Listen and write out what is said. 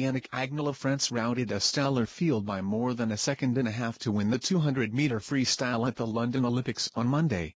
Yannick Agnel of France routed a stellar field by more than a second and a half to win the 200-meter freestyle at the London Olympics on Monday.